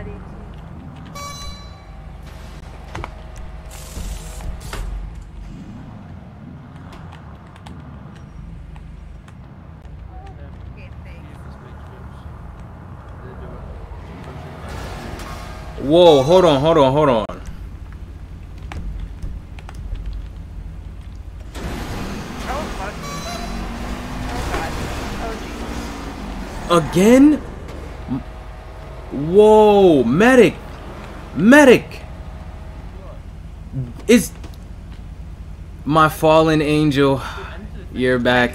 everybody. Whoa, hold on, hold on, hold on. Again? Whoa, medic! Medic! It's my fallen angel. You're back.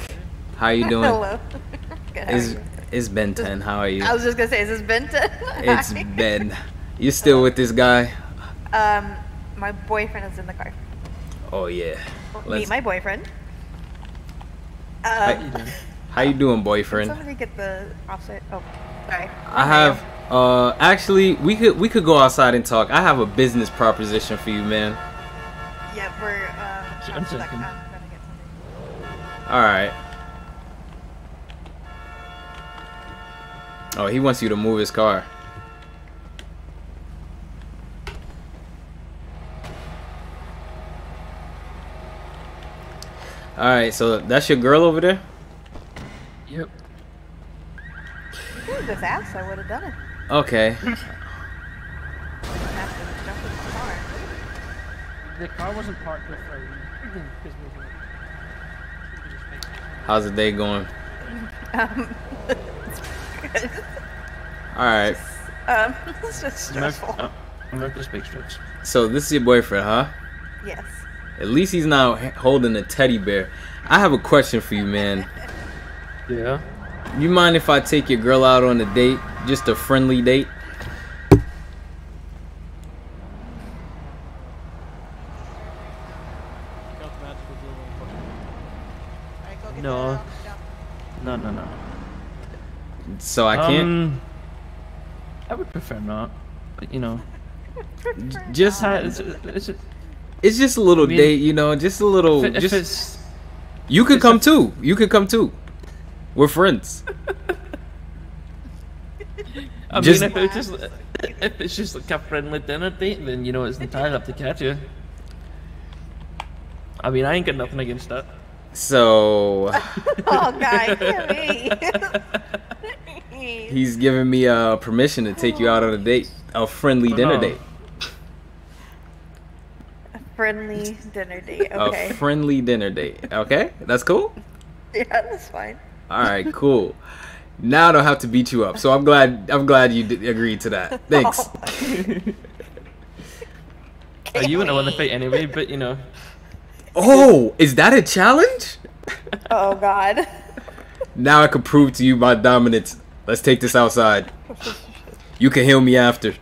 How you doing? Hello. It's Ben 10. How are you? I was just gonna say, is this Ben 10? It's Ben. You still with this guy? My boyfriend is in the car. Oh yeah. Meet my boyfriend. How you doing, boyfriend? Somebody get the offset. Oh, sorry. I have. Actually, we could go outside and talk. I have a business proposition for you, man. Yeah, we're. I'm stuck. I'm gonna get something. All right. Oh, he wants you to move his car. All right, so that's your girl over there. Yep. If this ass, I would have done it. Okay. The car wasn't parked with her. How's the day going? Good. All right. It's just stressful. I'm not gonna speak stress. So this is your boyfriend, huh? Yes. At least he's not holding a teddy bear. I have a question for you, man. Yeah. You mind if I take your girl out on a date? Just a friendly date? No. No, no, no. So I can't? I would prefer not. But, you know. Just... It's just a little date, you know? Just a little... If you could come too. You could come too. We're friends. I mean, if it's just like a friendly dinner date, then you know it's entirely up to Katya. I mean, I ain't got nothing against that. So. Oh God, me. He's giving me permission to take you out on a date, a friendly dinner date. A friendly dinner date. Okay. A friendly dinner date. Okay, that's cool. Yeah, that's fine. All right, cool. Now I don't have to beat you up. So I'm glad you agreed to that. Thanks. Oh, you wouldn't want to fight anyway, but you know. Oh, is that a challenge? Oh God. Now I can prove to you my dominance. Let's take this outside. You can heal me after.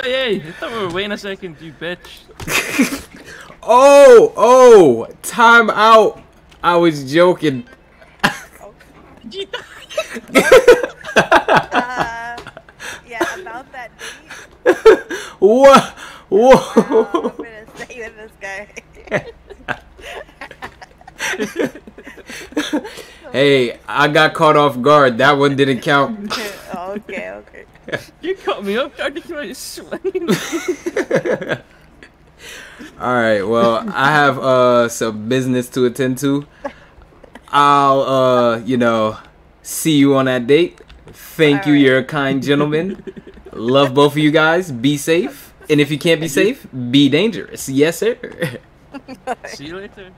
Hey, I thought we were waiting a second, you bitch. Oh, time out. I was joking. Yeah, about that date. What? Whoa. Wow, I'm going to stay with this guy. Hey, I got caught off guard. That one didn't count. Okay, okay. You caught me off guard. You All right, well, I have some business to attend to. I'll, you know, see you on that date. Thank you, you're a kind gentleman. Love both of you guys. Be safe. And if you can't be safe, be dangerous. Yes, sir. See you later.